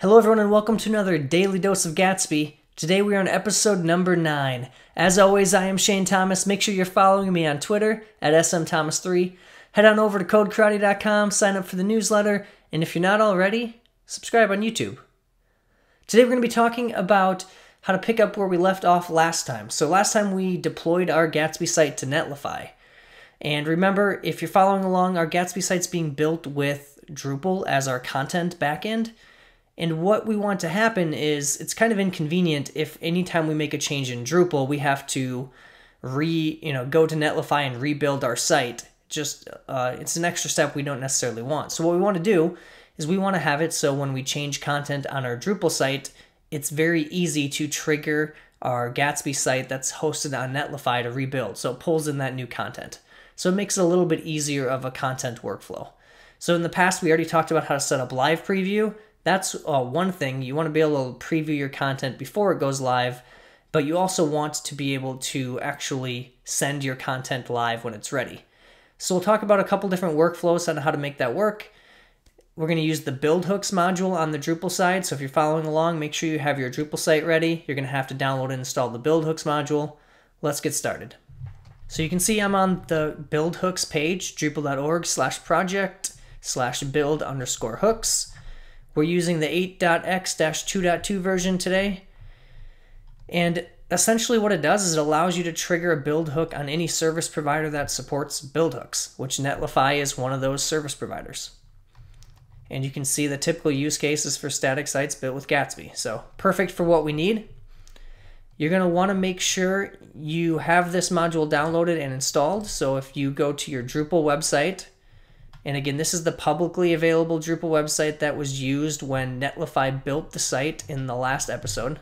Hello everyone and welcome to another Daily Dose of Gatsby. Today we are on episode number 9. As always, I am Shane Thomas. Make sure you're following me on Twitter at smthomas3. Head on over to codekarate.com, sign up for the newsletter, and if you're not already, subscribe on YouTube. Today we're going to be talking about how to pick up where we left off last time. So last time we deployed our Gatsby site to Netlify. And remember, if you're following along, our Gatsby site's being built with Drupal as our content backend. And what we want to happen is, it's kind of inconvenient if anytime we make a change in Drupal, we have to go to Netlify and rebuild our site. It's an extra step we don't necessarily want. So what we want to do is we want to have it so when we change content on our Drupal site, it's very easy to trigger our Gatsby site that's hosted on Netlify to rebuild. So it pulls in that new content. So it makes it a little bit easier of a content workflow. So in the past, we already talked about how to set up live preview. That's one thing. You want to be able to preview your content before it goes live, but you also want to be able to actually send your content live when it's ready. So we'll talk about a couple different workflows on how to make that work. We're going to use the Build Hooks module on the Drupal side. So if you're following along, make sure you have your Drupal site ready. You're going to have to download and install the Build Hooks module. Let's get started. So you can see I'm on the Build Hooks page, drupal.org/project/build_hooks. We're using the 8.x-2.2 version today. And essentially what it does is it allows you to trigger a build hook on any service provider that supports build hooks, which Netlify is one of those service providers. And you can see the typical use cases for static sites built with Gatsby. So perfect for what we need. You're going to want to make sure you have this module downloaded and installed. So if you go to your Drupal website, and again, this is the publicly available Drupal website that was used when Netlify built the site in the last episode.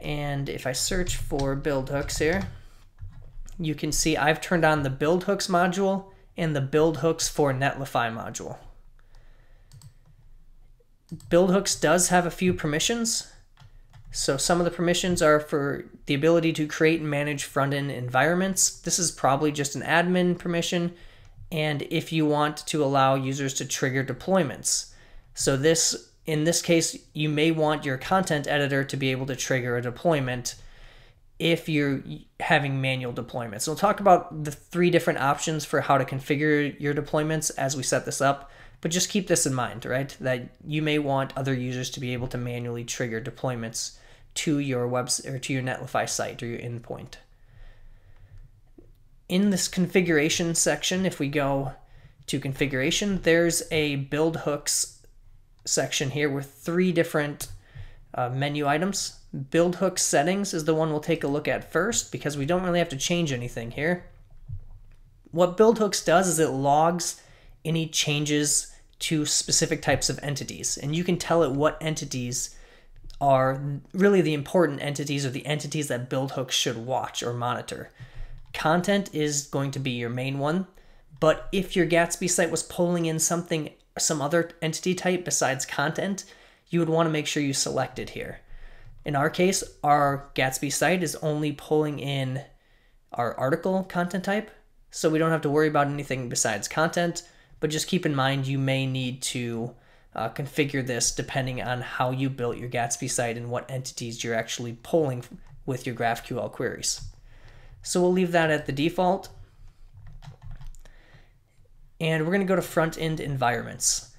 And if I search for build hooks here, you can see I've turned on the build hooks module and the build hooks for Netlify module. Build hooks does have a few permissions. So some of the permissions are for the ability to create and manage front-end environments. This is probably just an admin permission. And if you want to allow users to trigger deployments. So in this case, you may want your content editor to be able to trigger a deployment if you're having manual deployments. So we'll talk about the 3 different options for how to configure your deployments as we set this up, but just keep this in mind, right? That you may want other users to be able to manually trigger deployments to your website or to your Netlify site or your endpoint. In this configuration section, if we go to configuration, there's a build hooks section here with 3 different menu items. Build hooks settings is the one we'll take a look at first because we don't really have to change anything here. What build hooks does is it logs any changes to specific types of entities, and you can tell it what entities are really the important entities or the entities that build hooks should watch or monitor. Content is going to be your main one, but if your Gatsby site was pulling in some other entity type besides content, you would want to make sure you select it here. In our case, our Gatsby site is only pulling in our article content type, so we don't have to worry about anything besides content, but just keep in mind you may need to configure this depending on how you built your Gatsby site and what entities you're actually pulling with your GraphQL queries. So we'll leave that at the default. And we're going to go to front-end environments.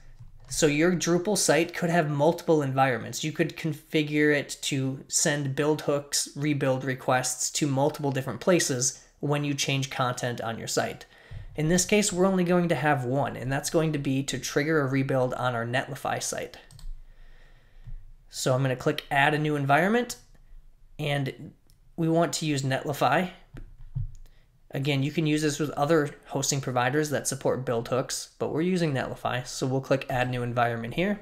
So your Drupal site could have multiple environments. You could configure it to send build hooks, rebuild requests to multiple different places when you change content on your site. In this case, we're only going to have one, and that's going to be to trigger a rebuild on our Netlify site. So I'm going to click Add a New Environment, and we want to use Netlify. Again, you can use this with other hosting providers that support build hooks, but we're using Netlify, so we'll click Add New Environment here.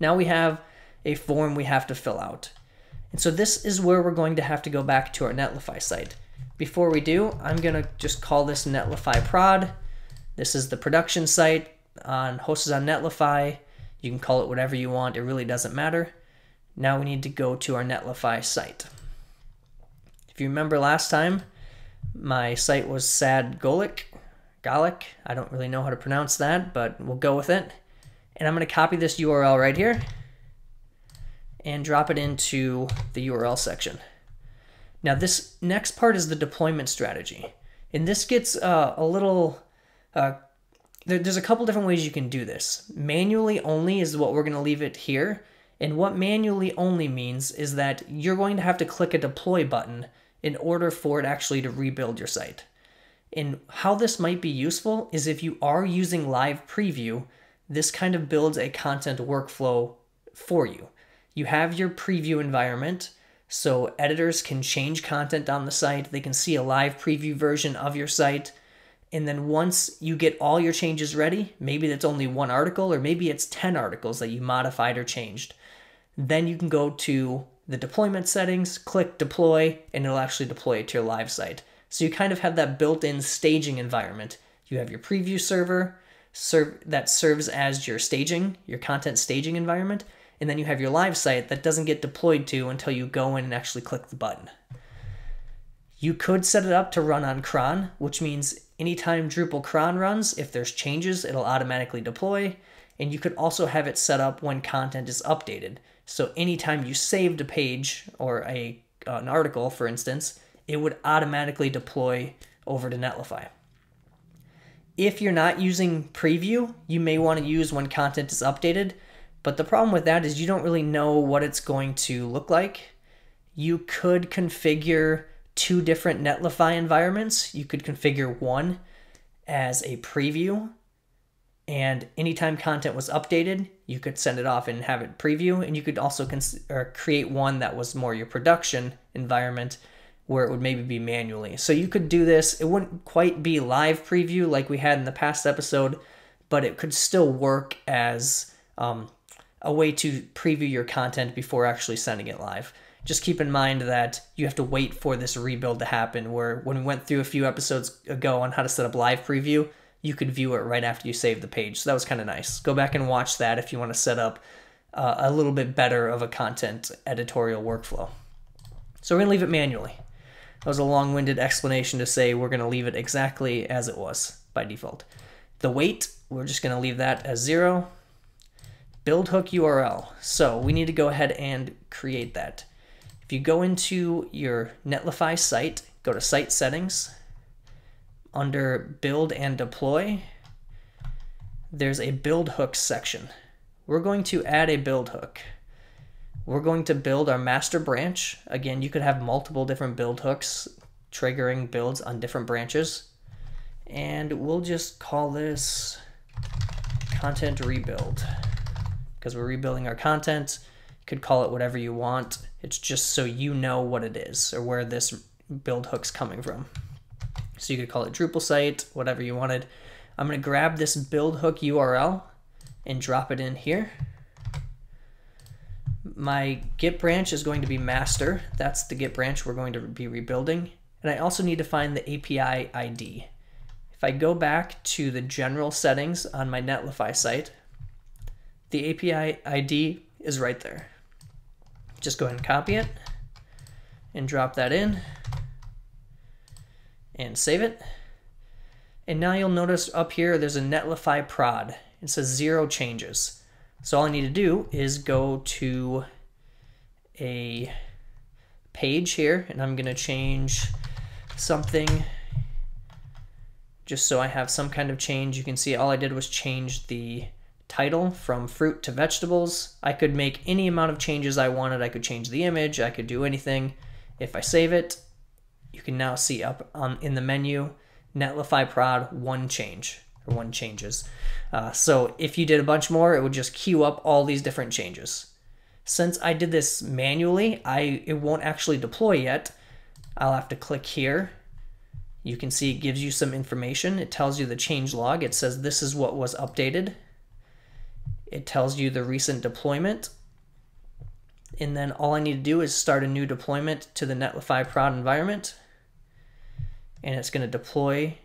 Now we have a form we have to fill out. And so this is where we're going to have to go back to our Netlify site. Before we do, I'm going to just call this Netlify prod. This is the production site hosted on Netlify. You can call it whatever you want. It really doesn't matter. Now we need to go to our Netlify site. If you remember last time, my site was Sad Golic. I don't really know how to pronounce that, but we'll go with it. And I'm going to copy this URL right here and drop it into the URL section. Now this next part is the deployment strategy. And this gets a little, there's a couple different ways you can do this. Manually only is what we're going to leave it here. And what manually only means is that you're going to have to click a deploy button in order for it actually to rebuild your site. And how this might be useful is if you are using live preview, this kind of builds a content workflow for you. You have your preview environment, so editors can change content on the site. They can see a live preview version of your site. And then once you get all your changes ready, maybe that's only one article, or maybe it's 10 articles that you modified or changed. Then you can go to the deployment settings, click deploy, and it'll actually deploy it to your live site. So you kind of have that built-in staging environment. You have your preview server that serves as your staging, your content staging environment, and then you have your live site that doesn't get deployed to until you go in and actually click the button. You could set it up to run on cron, which means anytime Drupal cron runs, if there's changes, it'll automatically deploy. And you could also have it set up when content is updated. So anytime you saved a page or an article, for instance, it would automatically deploy over to Netlify. If you're not using preview, you may want to use when content is updated. But the problem with that is you don't really know what it's going to look like. You could configure two different Netlify environments. You could configure one as a preview, and anytime content was updated, you could send it off and have it preview. And you could also create one that was more your production environment where it would maybe be manually. So you could do this. It wouldn't quite be live preview like we had in the past episode, but it could still work as a way to preview your content before actually sending it live. Just keep in mind that you have to wait for this rebuild to happen, where when we went through a few episodes ago on how to set up live preview, you could view it right after you save the page. So that was kind of nice. Go back and watch that if you want to set up a little bit better of a content editorial workflow. So we're going to leave it manually. That was a long-winded explanation to say we're going to leave it exactly as it was by default. The weight, we're just going to leave that as 0. Build hook URL. So we need to go ahead and create that. If you go into your Netlify site, go to site settings, under build and deploy, there's a build hooks section. We're going to add a build hook. We're going to build our master branch. Again, you could have multiple different build hooks triggering builds on different branches. And we'll just call this content rebuild, because we're rebuilding our content. You could call it whatever you want. It's just so you know what it is or where this build hook's coming from. So you could call it Drupal site, whatever you wanted. I'm going to grab this build hook URL and drop it in here. My Git branch is going to be master. That's the Git branch we're going to be rebuilding. And I also need to find the API ID. If I go back to the general settings on my Netlify site, the API ID is right there. Just go ahead and copy it and drop that in and save it. And now you'll notice up here there's a Netlify prod. It says 0 changes. So all I need to do is go to a page here, and I'm going to change something just so I have some kind of change. You can see all I did was change the title from fruit to vegetables. I could make any amount of changes I wanted. I could change the image. I could do anything. If I save it, you can now see up in the menu, Netlify prod 1 change or 1 changes. So if you did a bunch more, it would just queue up all these different changes. Since I did this manually, it won't actually deploy yet. I'll have to click here. You can see it gives you some information. It tells you the change log. It says this is what was updated. It tells you the recent deployment. And then all I need to do is start a new deployment to the Netlify prod environment. And it's going to deploy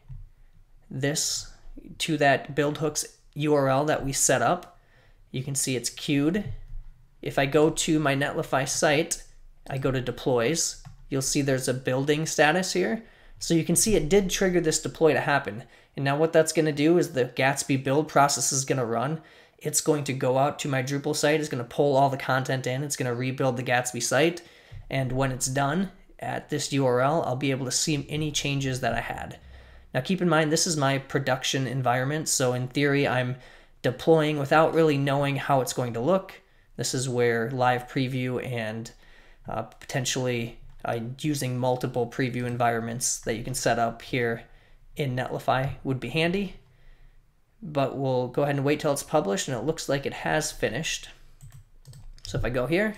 this to that build hooks URL that we set up. You can see it's queued. If I go to my Netlify site, I go to deploys, you'll see there's a building status here. So you can see it did trigger this deploy to happen. And now what that's going to do is the Gatsby build process is going to run. It's going to go out to my Drupal site. It's going to pull all the content in. It's going to rebuild the Gatsby site. And when it's done at this URL, I'll be able to see any changes that I had. Now, keep in mind, this is my production environment. So in theory, I'm deploying without really knowing how it's going to look. This is where live preview and potentially using multiple preview environments that you can set up here in Netlify would be handy. But we'll go ahead and wait till it's published, and it looks like it has finished. So if I go here,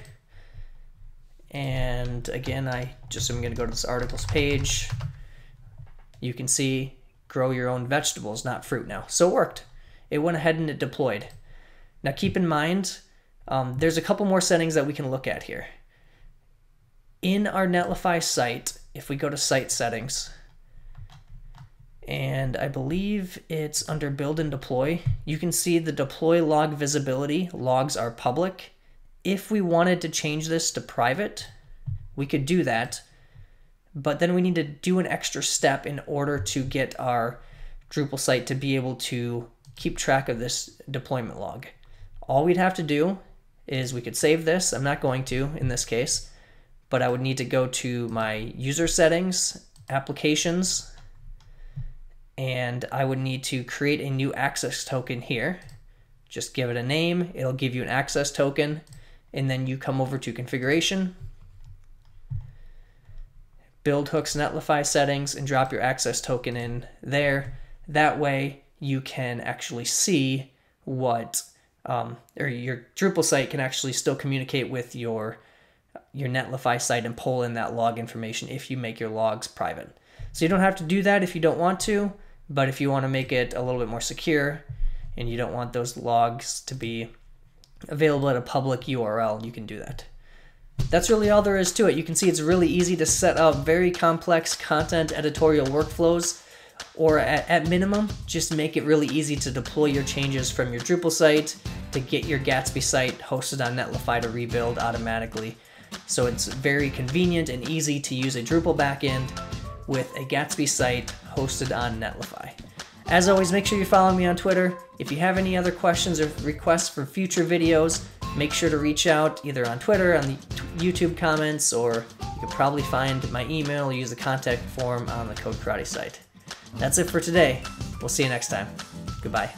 and again, I just am going to go to this articles page. You can see grow your own vegetables, not fruit now. So it worked. It went ahead and it deployed. Now keep in mind, there's a couple more settings that we can look at here. In our Netlify site, if we go to site settings, and I believe it's under build and deploy, you can see the deploy log visibility. Logs are public. If we wanted to change this to private, we could do that, but then we need to do an extra step in order to get our Drupal site to be able to keep track of this deployment log. All we'd have to do is we could save this. I'm not going to in this case, but I would need to go to my user settings, applications, and I would need to create a new access token here. Just give it a name, it'll give you an access token, and then you come over to configuration, build hooks, Netlify settings, and drop your access token in there. That way you can actually see what, or your Drupal site can actually still communicate with your Netlify site and pull in that log information if you make your logs private. So you don't have to do that if you don't want to, but if you want to make it a little bit more secure and you don't want those logs to be available at a public URL, you can do that. That's really all there is to it. You can see it's really easy to set up very complex content editorial workflows, or at minimum, just make it really easy to deploy your changes from your Drupal site to get your Gatsby site hosted on Netlify to rebuild automatically. So it's very convenient and easy to use a Drupal backend with a Gatsby site hosted on Netlify. As always, make sure you follow me on Twitter. If you have any other questions or requests for future videos, make sure to reach out either on Twitter, on the YouTube comments, or you can probably find my email or use the contact form on the Code Karate site. That's it for today. We'll see you next time. Goodbye.